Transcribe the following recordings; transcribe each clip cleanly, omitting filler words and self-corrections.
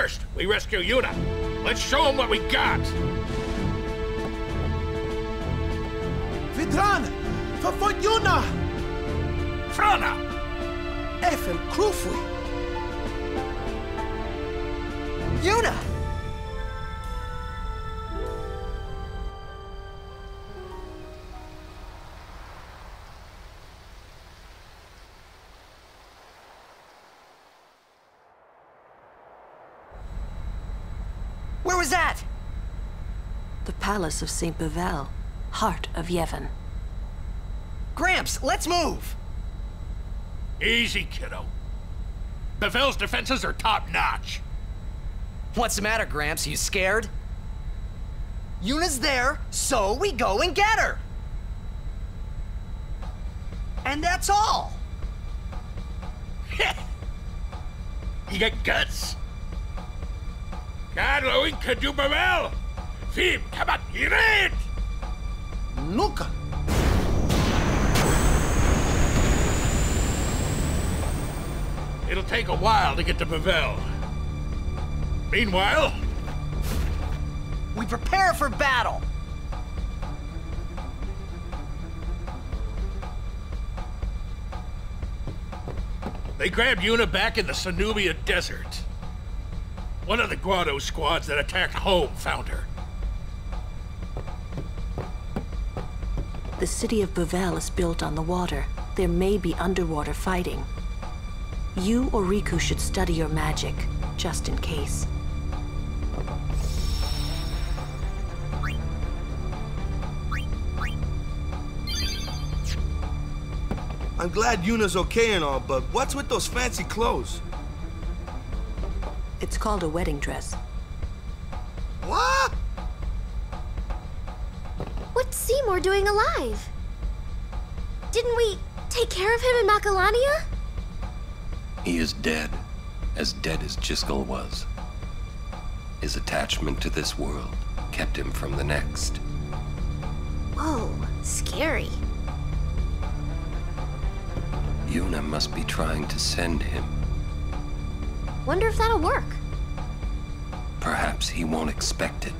First, we rescue Yuna. Let's show them what we got! Vidran! For Yuna! Frona! FM Krufu! Yuna! Where was that? The palace of St. Bevelle, heart of Yevon. Gramps, let's move! Easy, kiddo. Bevelle's defenses are top-notch. What's the matter, Gramps? You scared? Yuna's there, so we go and get her! And that's all! You got guts? God, Loin could do Bevelle! FIM, come on, you read! Nunca! It'll take a while to get to Bevelle. Meanwhile... we prepare for battle! They grabbed Yuna back in the Sanubia desert. One of the Guado squads that attacked home found her. The city of Bevelle is built on the water. There may be underwater fighting. You or Rikku should study your magic, just in case. I'm glad Yuna's okay and all, but what's with those fancy clothes? It's called a wedding dress. What? What's Seymour doing alive? Didn't we take care of him in Macalania? He is dead as Jyscal was. His attachment to this world kept him from the next. Whoa, scary. Yuna must be trying to send him. Wonder if that'll work. Perhaps he won't expect it.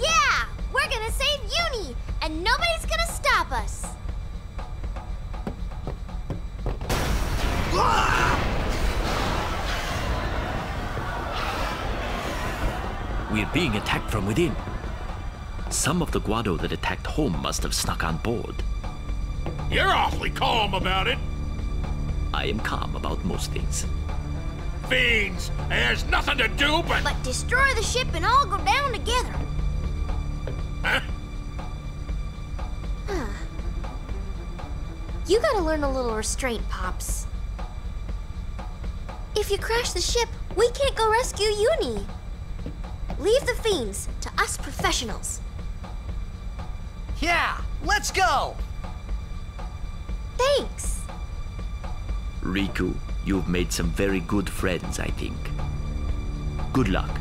Yeah! We're gonna save Yuna, and nobody's gonna stop us! We're being attacked from within. Some of the Guado that attacked home must have snuck on board. You're awfully calm about it. I am calm about most things. Fiends! There's nothing to do but... but destroy the ship and all go down together. Huh? Huh. You gotta learn a little restraint, Pops. If you crash the ship, we can't go rescue Yuna. Leave the fiends to us professionals. Yeah, let's go! Thanks. Rikku, you've made some very good friends, I think. Good luck.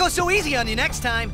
go so easy on you next time.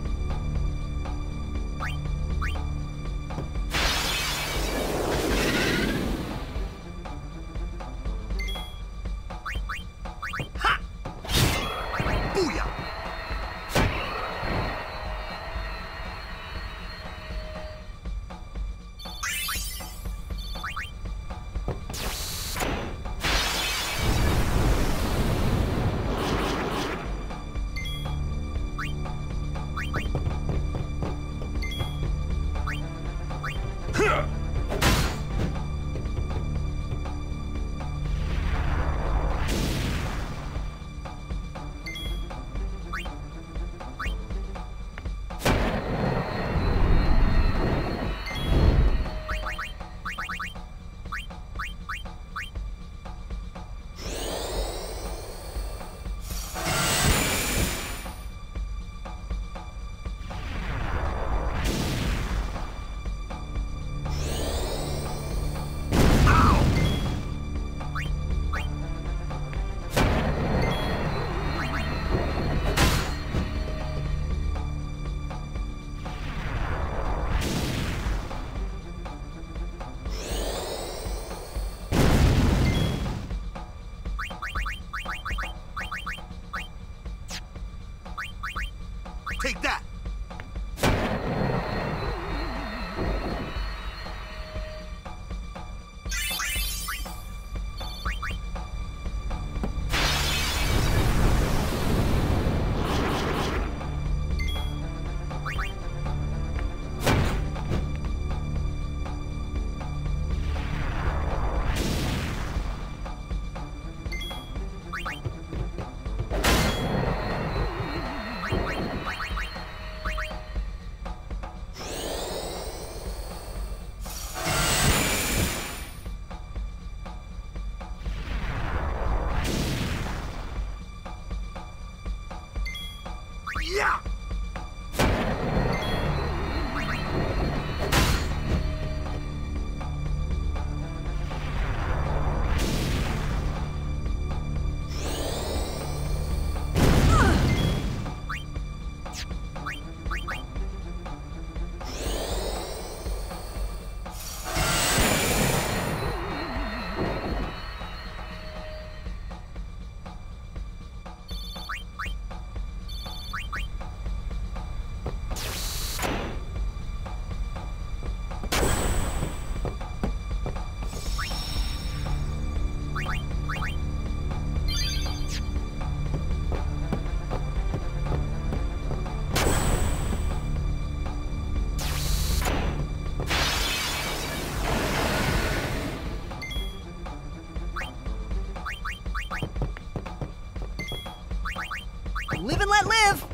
Live and let live!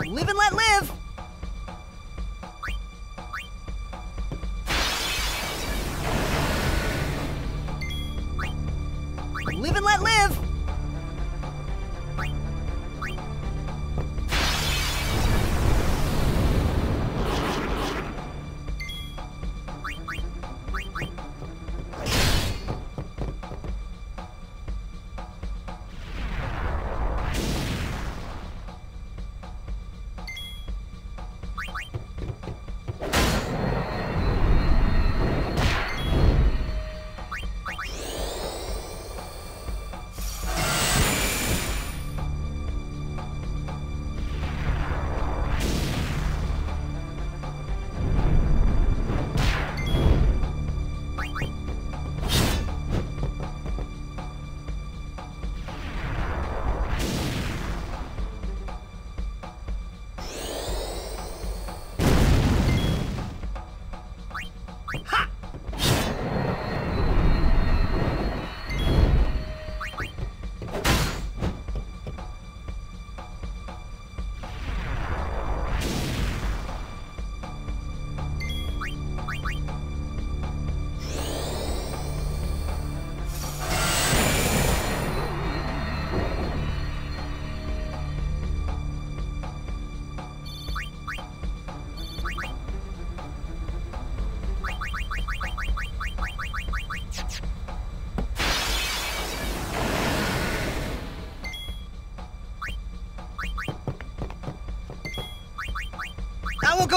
Live and let live! Live and let live!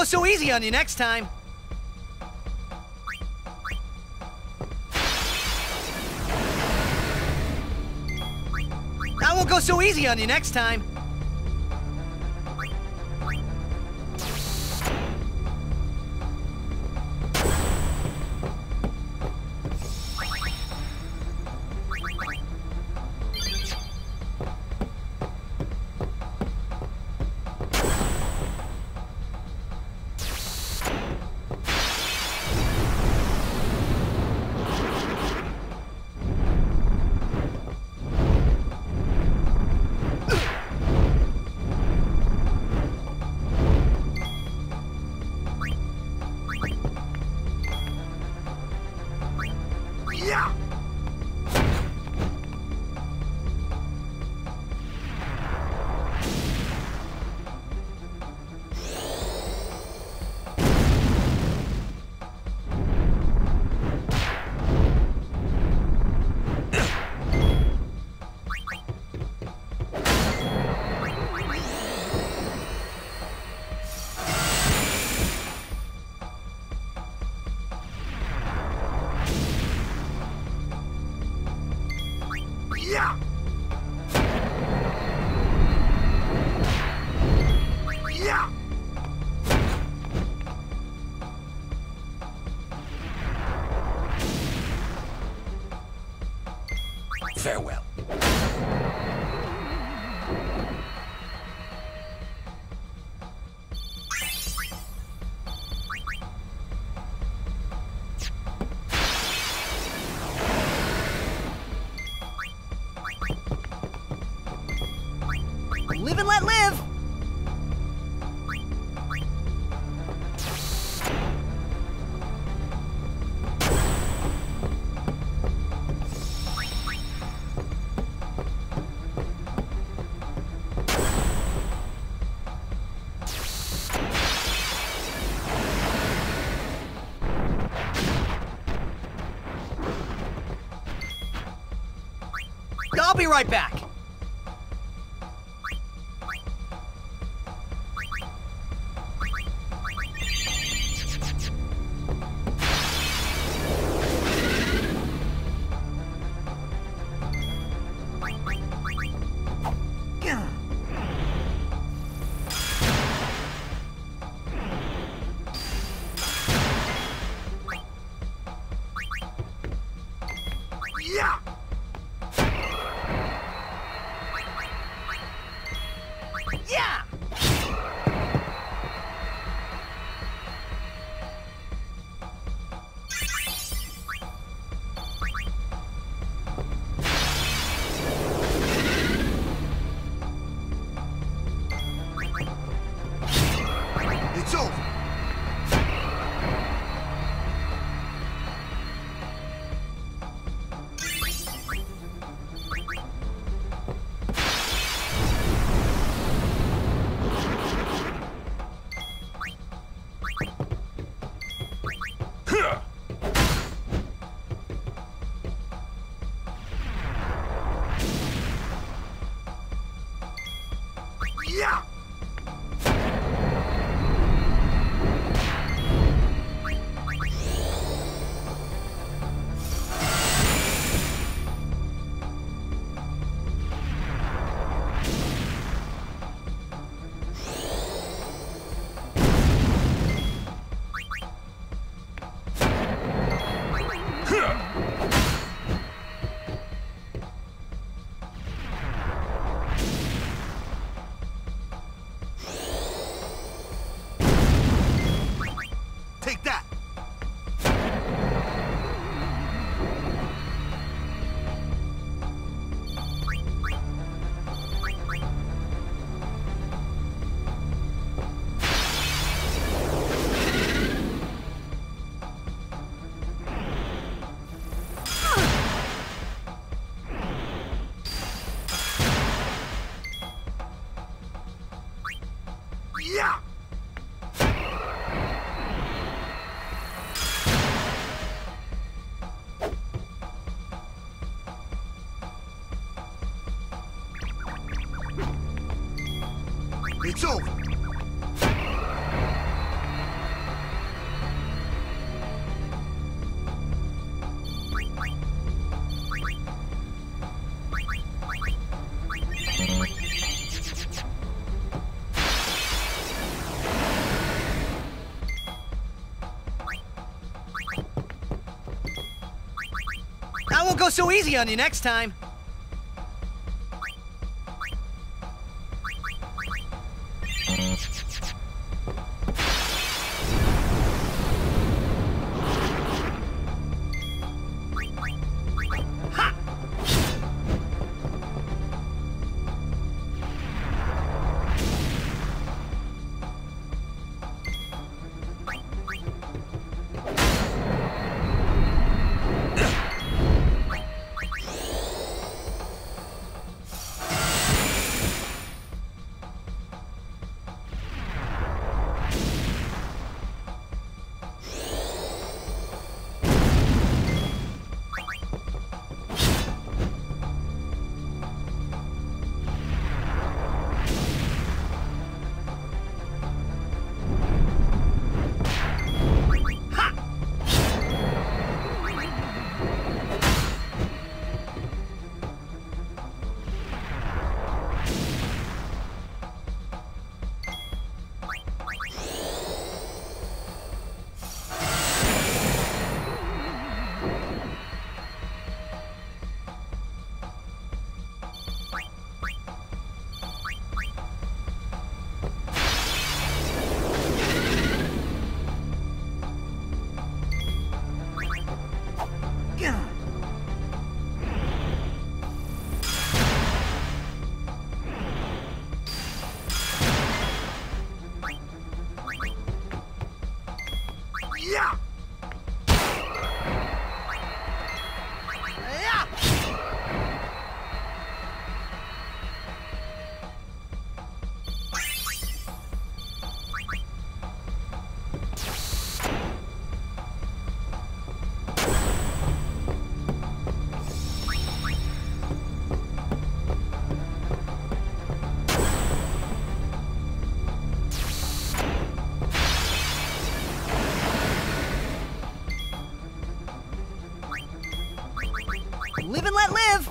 go so easy on you next time. I won't go so easy on you next time. Farewell. Live and let live. I'll be right back. It's over. I won't go so easy on you next time. Live and let live!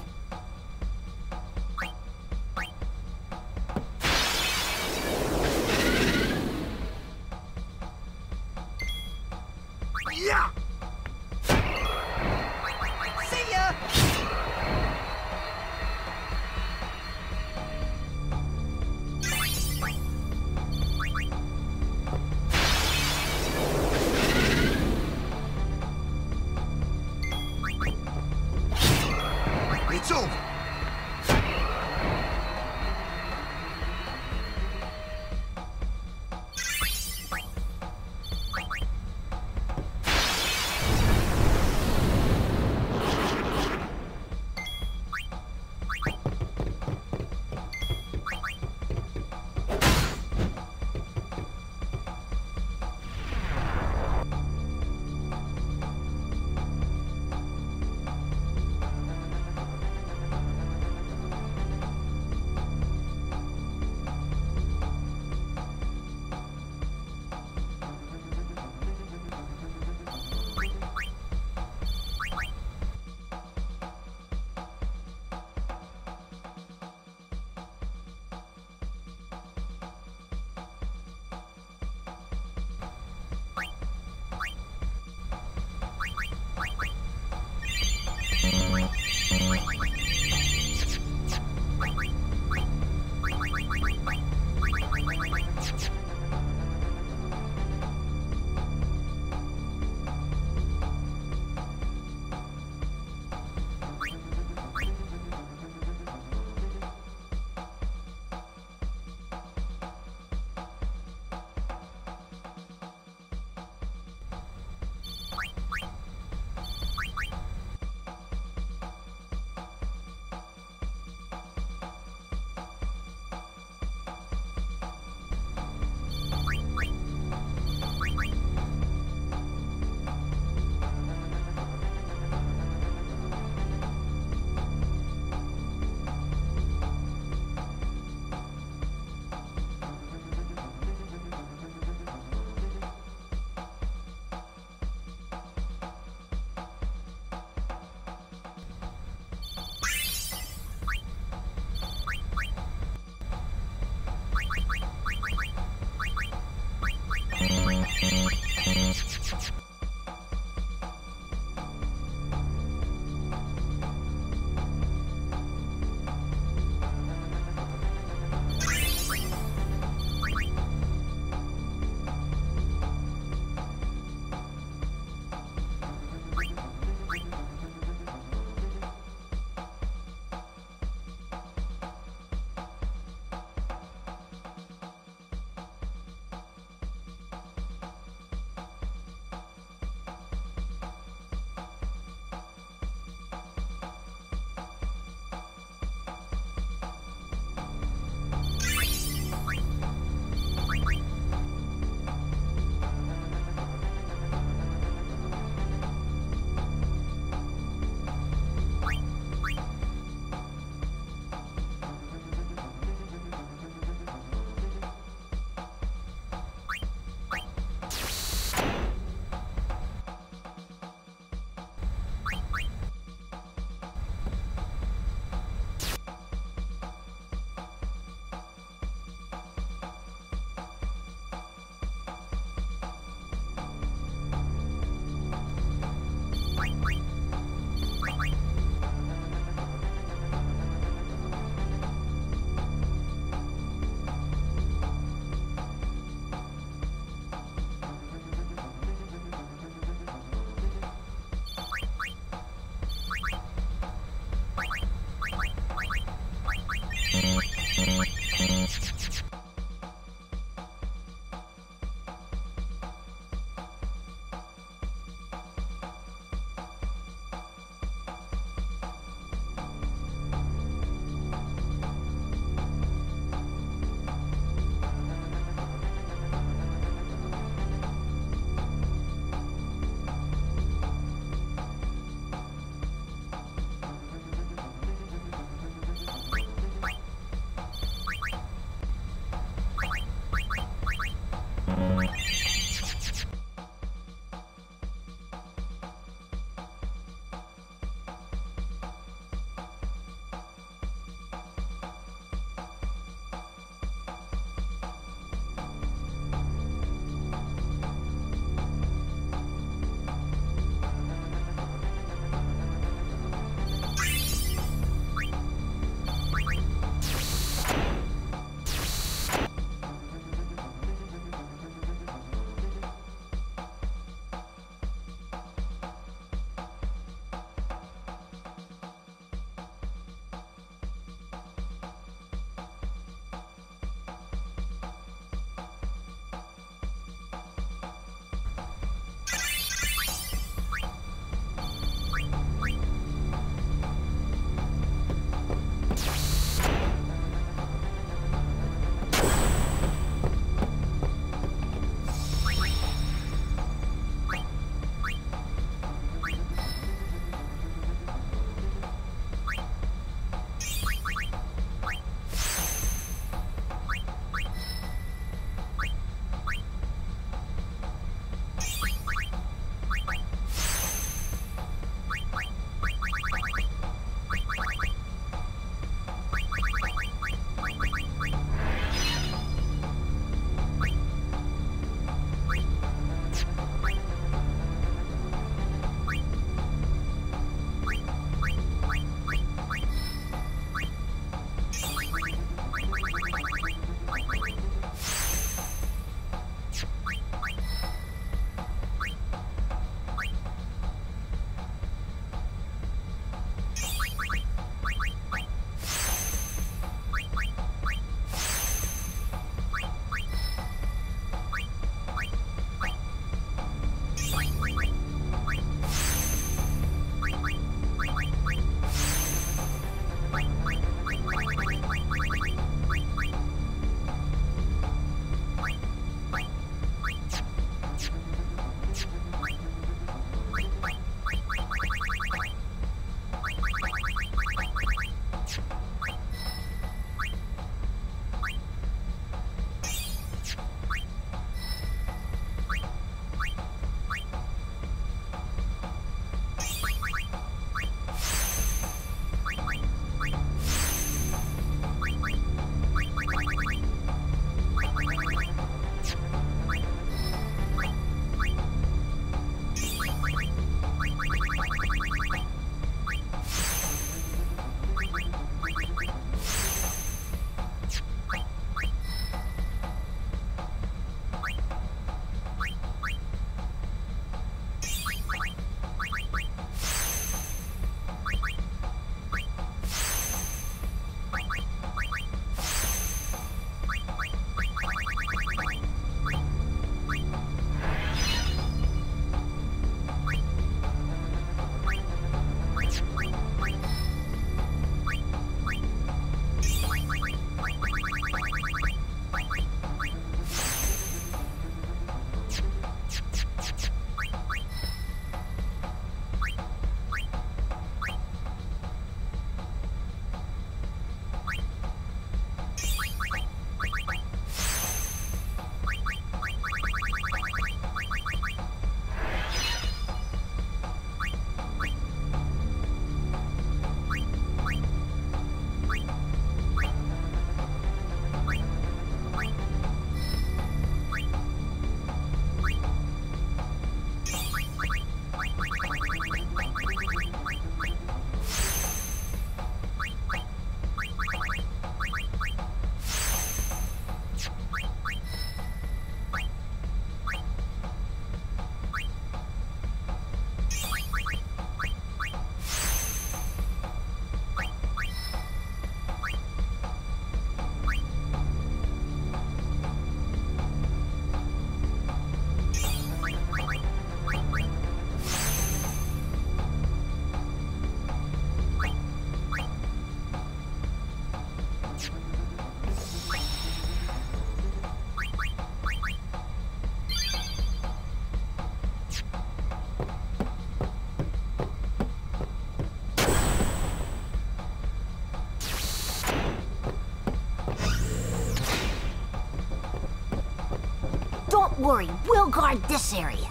Don't worry, we'll guard this area.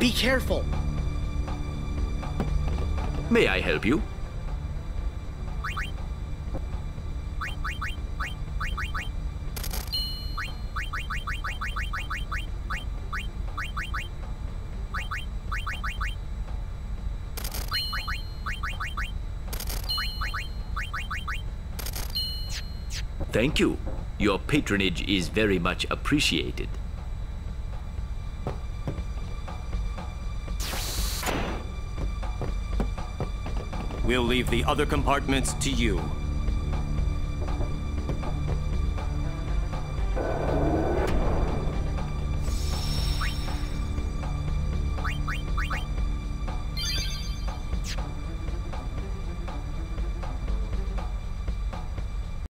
Be careful. May I help you? Thank you. Your patronage is very much appreciated. We'll leave the other compartments to you.